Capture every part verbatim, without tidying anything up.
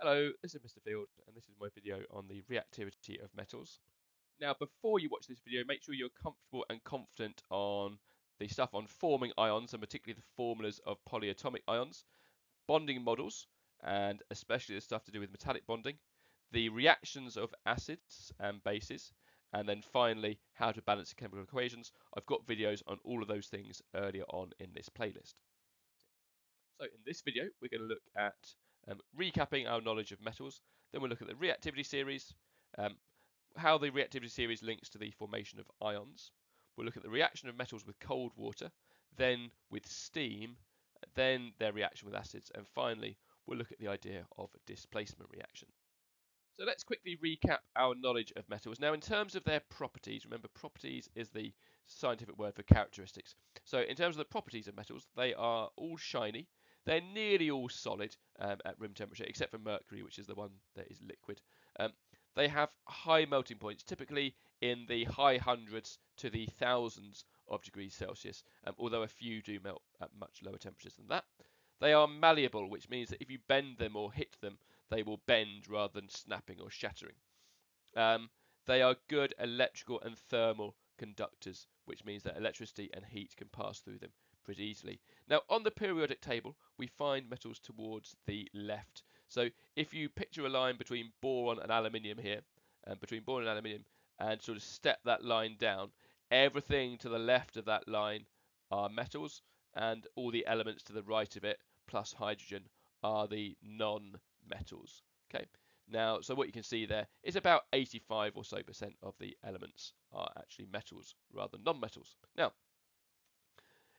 Hello, this is Mister Field, and this is my video on the reactivity of metals. Now, before you watch this video, make sure you're comfortable and confident on the stuff on forming ions, and particularly the formulas of polyatomic ions, bonding models, and especially the stuff to do with metallic bonding, the reactions of acids and bases, and then finally, how to balance chemical equations. I've got videos on all of those things earlier on in this playlist. So in this video, we're going to look at Um, recapping our knowledge of metals, then we'll look at the reactivity series, um, how the reactivity series links to the formation of ions. We'll look at the reaction of metals with cold water, then with steam, then their reaction with acids, and finally we'll look at the idea of a displacement reaction. So let's quickly recap our knowledge of metals. Now in terms of their properties, remember properties is the scientific word for characteristics. So in terms of the properties of metals, they are all shiny. They're nearly all solid um, at room temperature, except for mercury, which is the one that is liquid. Um, they have high melting points, typically in the high hundreds to the thousands of degrees Celsius, um, although a few do melt at much lower temperatures than that. They are malleable, which means that if you bend them or hit them, they will bend rather than snapping or shattering. Um, they are good electrical and thermal conductors, which means that electricity and heat can pass through them pretty easily. Now on the periodic table we find metals towards the left, so if you picture a line between boron and aluminium here and um, between boron and aluminium and sort of step that line down, everything to the left of that line are metals and all the elements to the right of it plus hydrogen are the non-metals. Okay, now so what you can see there is about eighty-five or so percent of the elements are actually metals rather than non-metals. Now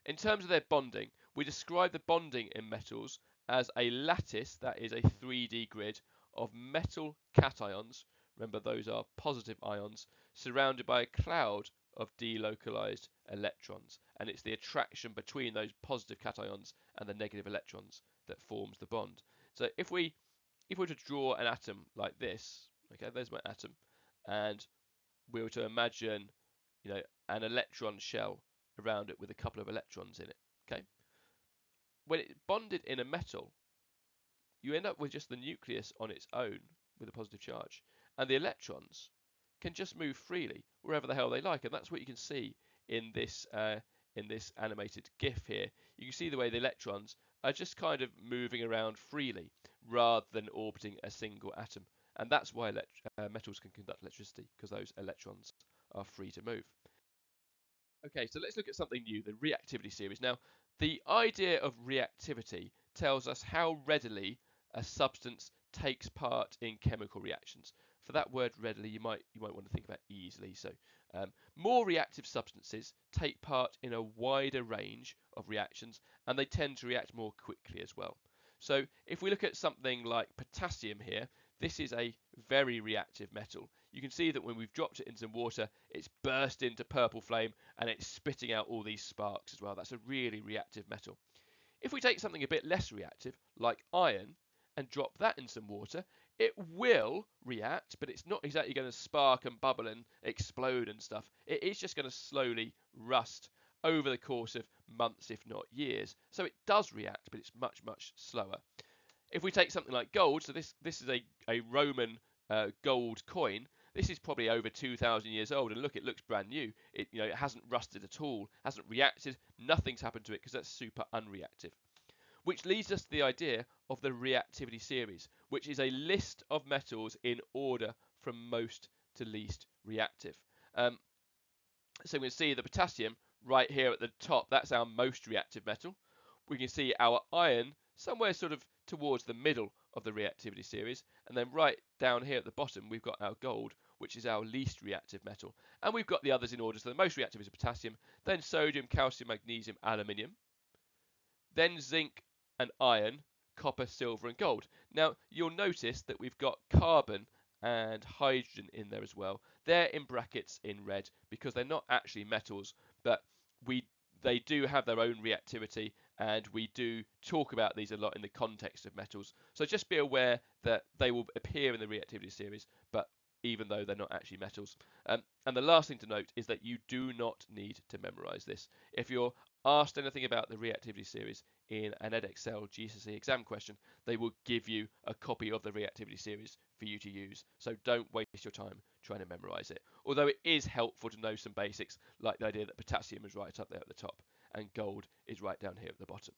in terms of their bonding, we describe the bonding in metals as a lattice, that is a three D grid of metal cations, remember those are positive ions, surrounded by a cloud of delocalized electrons, and it's the attraction between those positive cations and the negative electrons that forms the bond. So if we if we were to draw an atom like this, okay, there's my atom, and we were to imagine, you know, an electron shell around it with a couple of electrons in it, okay? When it's bonded in a metal, you end up with just the nucleus on its own with a positive charge, and the electrons can just move freely wherever the hell they like, and that's what you can see in this uh, in this animated GIF here. You can see the way the electrons are just kind of moving around freely rather than orbiting a single atom, and that's why uh, metals can conduct electricity, because those electrons are free to move. Okay, so let's look at something new, the reactivity series. Now, the idea of reactivity tells us how readily a substance takes part in chemical reactions. For that word readily, you might you might want to think about easily. So um, more reactive substances take part in a wider range of reactions, and they tend to react more quickly as well. So if we look at something like potassium here, this is a very reactive metal. You can see that when we've dropped it into some water, it's burst into purple flame and it's spitting out all these sparks as well. That's a really reactive metal. If we take something a bit less reactive, like iron, and drop that in some water, it will react, but it's not exactly going to spark and bubble and explode and stuff. It is just going to slowly rust over the course of months, if not years. So it does react, but it's much, much slower. If we take something like gold, so this this is a, a Roman uh, gold coin. This is probably over two thousand years old, and look, it looks brand new. It, you know, it hasn't rusted at all, hasn't reacted, nothing's happened to it because that's super unreactive. Which leads us to the idea of the reactivity series, which is a list of metals in order from most to least reactive. Um, so we can see the potassium right here at the top, that's our most reactive metal. We can see our iron somewhere sort of towards the middle of the reactivity series, and then right down here at the bottom we've got our gold, which is our least reactive metal, and we've got the others in order. So the most reactive is potassium, then sodium, calcium, magnesium, aluminium, then zinc and iron, copper, silver and gold. Now you'll notice that we've got carbon and hydrogen in there as well. They're in brackets in red because they're not actually metals, but we they do have their own reactivity, and we do talk about these a lot in the context of metals. So just be aware that they will appear in the reactivity series, but even though they're not actually metals. Um, and the last thing to note is that you do not need to memorize this. If you're asked anything about the reactivity series in an Edexcel G C S E exam question, they will give you a copy of the reactivity series for you to use. So don't waste your time trying to memorize it. Although it is helpful to know some basics, like the idea that potassium is right up there at the top and gold is right down here at the bottom.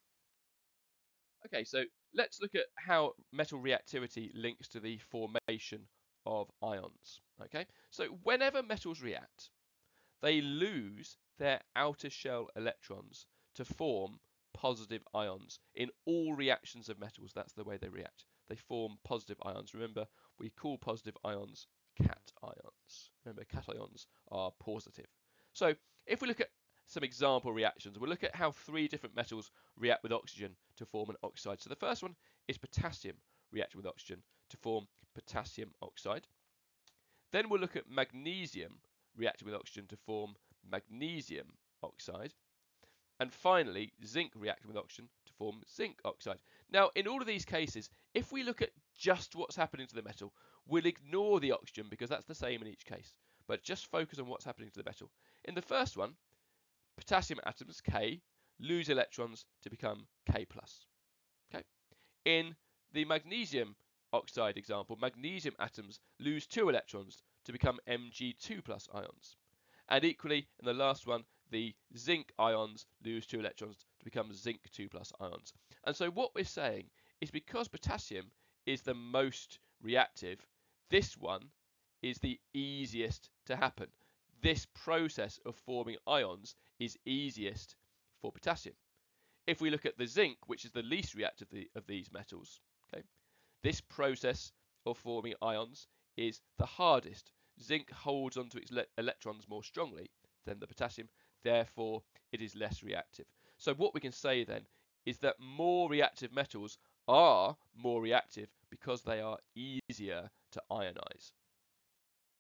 Okay, so let's look at how metal reactivity links to the formation of ions. Okay, so whenever metals react, they lose their outer shell electrons to form positive ions. In all reactions of metals, that's the way they react. They form positive ions. Remember, we call positive ions cations. Remember, cations are positive. So if we look at some example reactions, we'll look at how three different metals react with oxygen to form an oxide. So the first one is potassium reacting with oxygen to form potassium oxide. Then we'll look at magnesium reacting with oxygen to form magnesium oxide, and finally zinc reacting with oxygen to form zinc oxide. Now, in all of these cases, if we look at just what's happening to the metal, we'll ignore the oxygen because that's the same in each case, but just focus on what's happening to the metal. In the first one, potassium atoms, K, lose electrons to become K plus. Okay? In the magnesium oxide example, magnesium atoms lose two electrons to become M G two plus ions. And equally, in the last one, the zinc ions lose two electrons to become zinc two plus ions. And so what we're saying is because potassium is the most reactive, this one is the easiest to happen. This process of forming ions is easiest for potassium. If we look at the zinc, which is the least reactive of, the, of these metals, okay, this process of forming ions is the hardest. Zinc holds onto its electrons more strongly than the potassium, therefore it is less reactive. So what we can say then is that more reactive metals are more reactive because they are easier to ionize.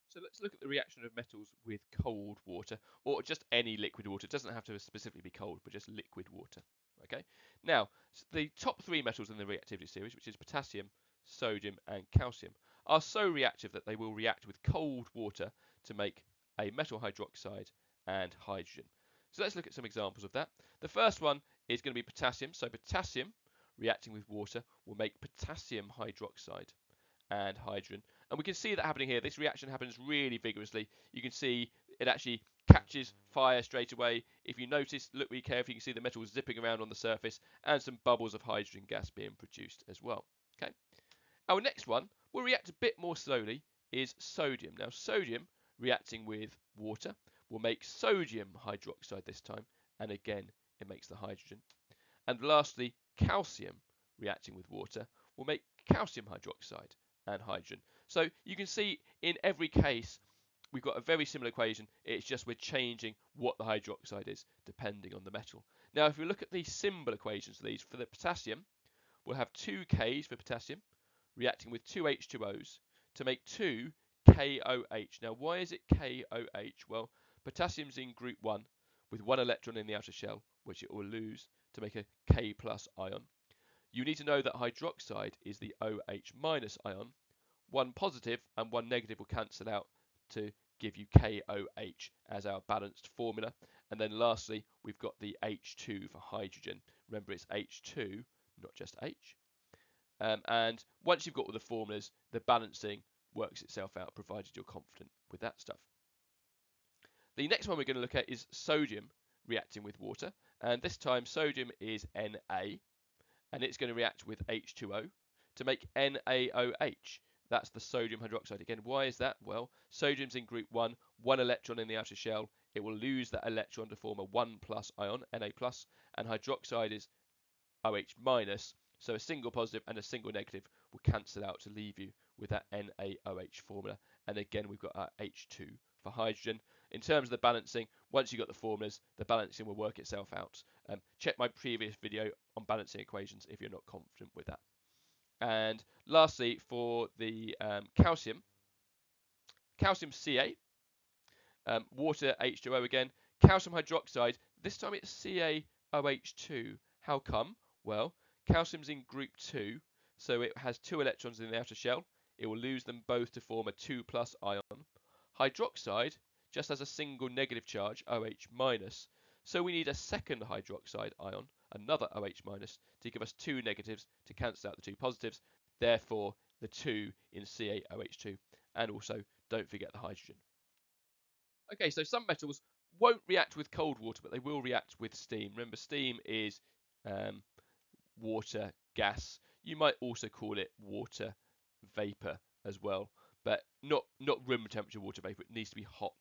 So let's look at the reaction of metals with cold water, or just any liquid water. It doesn't have to specifically be cold, but just liquid water. Okay. Now, the top three metals in the reactivity series, which is potassium, sodium and calcium, are so reactive that they will react with cold water to make a metal hydroxide and hydrogen. So let's look at some examples of that. The first one is going to be potassium. So potassium reacting with water will make potassium hydroxide and hydrogen. And we can see that happening here. This reaction happens really vigorously. You can see it actually catches fire straight away. If you notice, look really carefully, you can see the metal zipping around on the surface and some bubbles of hydrogen gas being produced as well. Okay. Our next one will react a bit more slowly is sodium. Now, sodium reacting with water will make sodium hydroxide this time. And again, it makes the hydrogen. And lastly, calcium reacting with water will make calcium hydroxide and hydrogen. So you can see in every case we've got a very similar equation, it's just we're changing what the hydroxide is depending on the metal. Now if we look at the symbol equations for these, for the potassium, we'll have two Ks for potassium reacting with two H two Os to make two K O H. Now why is it K O H? Well, potassium's in group one with one electron in the outer shell, which it will lose to make a K plus ion. You need to know that hydroxide is the O H minus ion. One positive and one negative will cancel out to give you K O H as our balanced formula. And then lastly, we've got the H two for hydrogen. Remember, it's H two, not just H. Um, and once you've got all the formulas, the balancing works itself out, provided you're confident with that stuff. The next one we're going to look at is sodium reacting with water. And this time, sodium is Na, and it's going to react with H two O to make NaOH. That's the sodium hydroxide. Again, why is that? Well, sodium's in group one, one electron in the outer shell. It will lose that electron to form a one plus ion, Na+, and hydroxide is O H minus. So a single positive and a single negative will cancel out to leave you with that NaOH formula. And again, we've got our H two for hydrogen. In terms of the balancing, once you've got the formulas, the balancing will work itself out. Um, check my previous video on balancing equations if you're not confident with that. And lastly, for the um, calcium, calcium Ca, um, water H two O again, calcium hydroxide, this time it's C a O H two. How come? Well, calcium's in group two, so it has two electrons in the outer shell. it will lose them both to form a two plus ion. Hydroxide just has a single negative charge, O H minus. So we need a second hydroxide ion, another O H minus, to give us two negatives to cancel out the two positives. Therefore, the two in C eight O H two. And also, don't forget the hydrogen. Okay, so some metals won't react with cold water, but they will react with steam. Remember, steam is um, water gas. You might also call it water vapor as well, but not not room temperature water vapor. It needs to be hot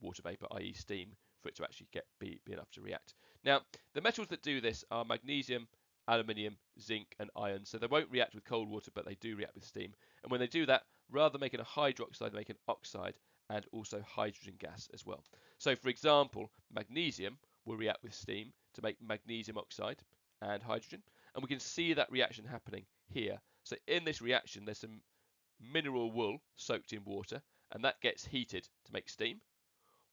water vapor, that is steam, for it to actually get be, be enough to react. Now, the metals that do this are magnesium, aluminium, zinc, and iron. So they won't react with cold water, but they do react with steam. And when they do that, rather than making a hydroxide, they make an oxide, and also hydrogen gas as well. So, for example, magnesium will react with steam to make magnesium oxide and hydrogen. And we can see that reaction happening here. So in this reaction, there's some mineral wool soaked in water, and that gets heated to make steam.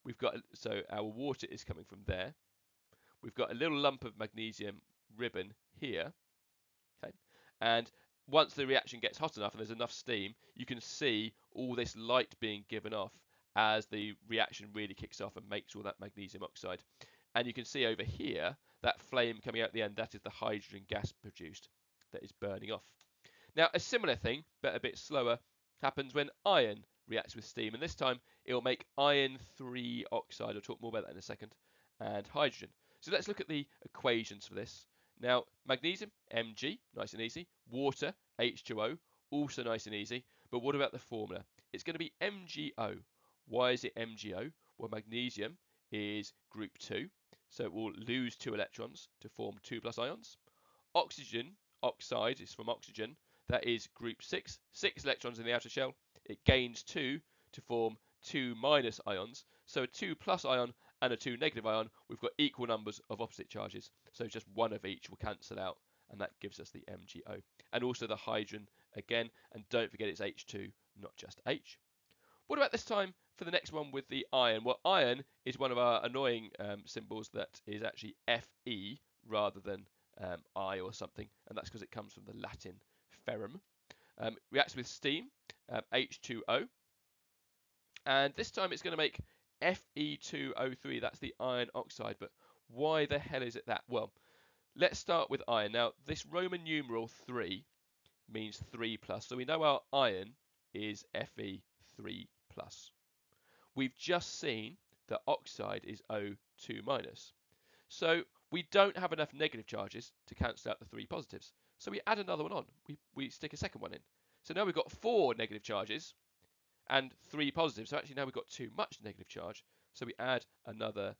We've got, so our water is coming from there. We've got a little lump of magnesium ribbon here. Okay. And once the reaction gets hot enough and there's enough steam, you can see all this light being given off as the reaction really kicks off and makes all that magnesium oxide. And you can see over here, that flame coming out the end, that is the hydrogen gas produced that is burning off. Now, a similar thing, but a bit slower, happens when iron reacts with steam. And this time, it will make iron three oxide. I'll talk more about that in a second, and hydrogen. So let's look at the equations for this. Now, magnesium, Mg, nice and easy. Water, H two O, also nice and easy. But what about the formula? It's going to be M G O. Why is it M G O? Well, magnesium is group two. So it will lose two electrons to form two plus ions. Oxygen, oxide is from oxygen. That is group six. Six electrons in the outer shell. It gains two to form two minus ions. So a two plus ion and a two negative ion, we've got equal numbers of opposite charges. So just one of each will cancel out, and that gives us the M G O. And also the hydrogen again. And don't forget it's H two, not just H. What about this time for the next one with the iron? Well, iron is one of our annoying um, symbols that is actually Fe rather than um, I or something. And that's because it comes from the Latin ferrum. Um, reacts with steam, um, H two O. And this time it's going to make F E two O three, that's the iron oxide. But why the hell is it that? Well, let's start with iron. Now, this Roman numeral three means three plus. So we know our iron is F E three plus. We've just seen that oxide is O two minus. So we don't have enough negative charges to cancel out the three positives. So we add another one on. We, we stick a second one in. So now we've got four negative charges and three positives. So actually now we've got too much negative charge. So we add another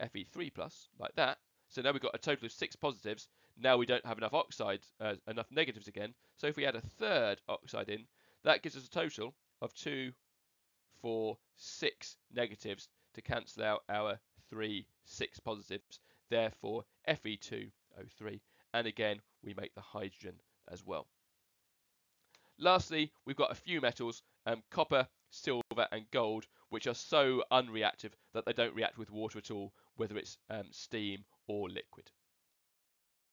F E three plus like that. So now we've got a total of six positives. Now we don't have enough oxides, uh, enough negatives again. So if we add a third oxide in, that gives us a total of two, four, six negatives to cancel out our three, six positives. Therefore, F E two O three. And again, we make the hydrogen as well. Lastly, we've got a few metals, um, copper, silver and gold, which are so unreactive that they don't react with water at all, whether it's um, steam or liquid.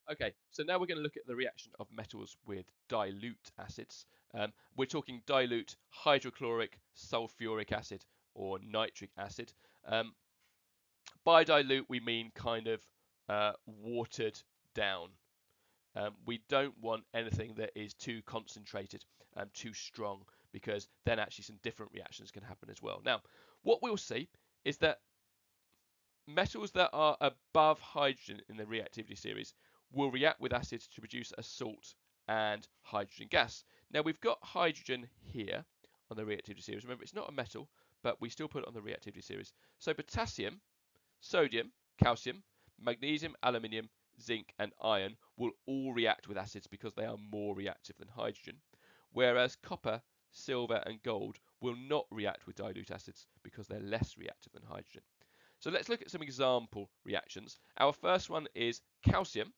Okay, so now we're going to look at the reaction of metals with dilute acids. Um, we're talking dilute hydrochloric sulfuric acid or nitric acid. Um, by dilute, we mean kind of uh, watered down. Um, we don't want anything that is too concentrated and too strong, because then actually some different reactions can happen as well. Now, what we'll see is that metals that are above hydrogen in the reactivity series will react with acids to produce a salt and hydrogen gas. Now, we've got hydrogen here on the reactivity series. Remember, it's not a metal, but we still put it on the reactivity series. So potassium, sodium, calcium, magnesium, aluminium, zinc and iron will all react with acids because they are more reactive than hydrogen, whereas copper, silver and gold will not react with dilute acids because they're less reactive than hydrogen. So let's look at some example reactions. Our first one is calcium.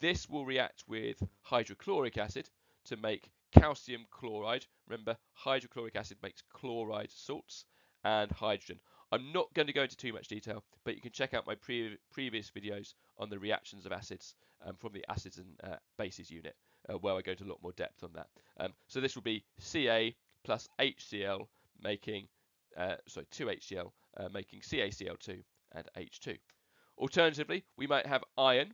This will react with hydrochloric acid to make calcium chloride. Remember, hydrochloric acid makes chloride salts and hydrogen. I'm not going to go into too much detail, but you can check out my pre previous videos on the reactions of acids um, from the acids and uh, bases unit. uh, where I go to a lot more depth on that. Um, so this will be C A plus HCl making, uh, sorry, two H C l uh, making C a C l two and H two. Alternatively, we might have iron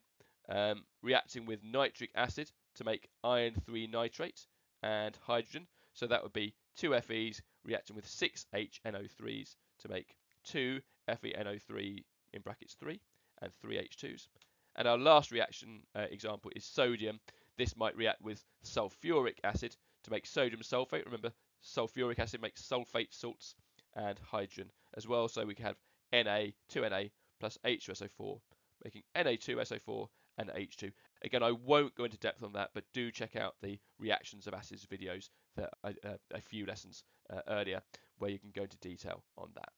um, reacting with nitric acid to make iron three nitrate and hydrogen. So that would be two F Es reacting with six H N O threes to make two F E N O three in brackets three and three H twos. And our last reaction uh, example is sodium. This might react with sulfuric acid to make sodium sulfate. Remember, sulfuric acid makes sulfate salts and hydrogen as well. So we can have Na, two N A plus H two S O four, making N A two S O four and H two. Again, I won't go into depth on that, but do check out the reactions of acids videos, that I, uh, a few lessons uh, earlier, where you can go into detail on that.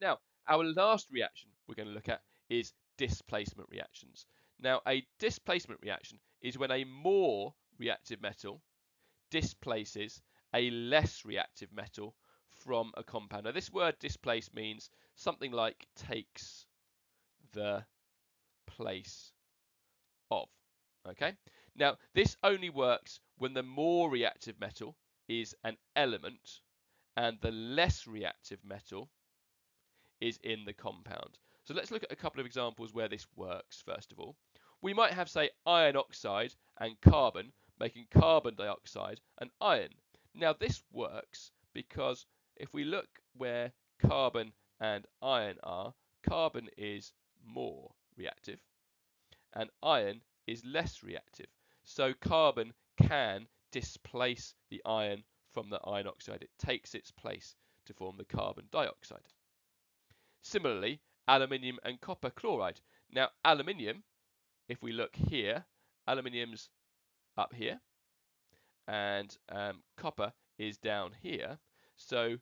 Now, our last reaction we're going to look at is displacement reactions. Now, a displacement reaction is when a more reactive metal displaces a less reactive metal from a compound. Now, this word displace means something like takes the place of. Okay, now this only works when the more reactive metal is an element and the less reactive metal is in the compound. So let's look at a couple of examples where this works. First of all, we might have, say, iron oxide and carbon making carbon dioxide and iron. Now this works because if we look where carbon and iron are, carbon is more reactive and iron is less reactive. So carbon can displace the iron from the iron oxide. It takes its place to form the carbon dioxide. Similarly, aluminium and copper chloride. Now aluminium, if we look here, aluminium's up here and um, copper is down here. So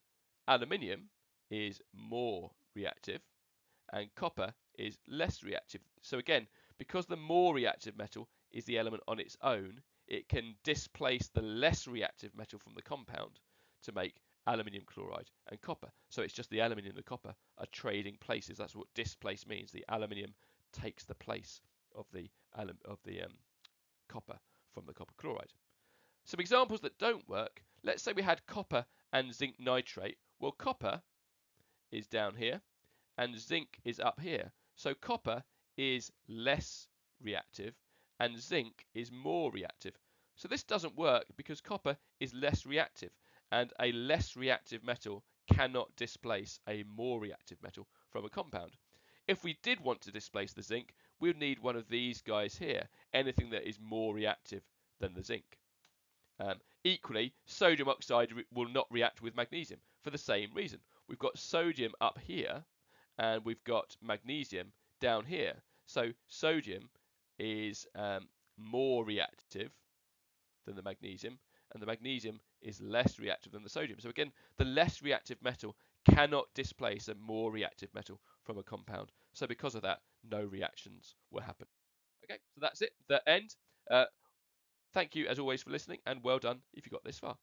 aluminium is more reactive and copper is less reactive. So again, because the more reactive metal is the element on its own, it can displace the less reactive metal from the compound to make aluminium chloride and copper. So it's just the aluminium and the copper are trading places. That's what displace means. The aluminium takes the place of the alum of the um, copper from the copper chloride. Some examples that don't work. Let's say we had copper and zinc nitrate. Well, copper is down here and zinc is up here. So copper is less reactive and zinc is more reactive. So this doesn't work because copper is less reactive and a less reactive metal cannot displace a more reactive metal from a compound. If we did want to displace the zinc, we would need one of these guys here, anything that is more reactive than the zinc. Um, equally, sodium oxide will not react with magnesium for the same reason. We've got sodium up here and we've got magnesium down here. So sodium is um, more reactive than the magnesium and the magnesium is less reactive than the sodium. So again, the less reactive metal cannot displace a more reactive metal from a compound. So because of that, no reactions will happen. Okay, so that's it, the end. Uh, thank you as always for listening and well done if you got this far.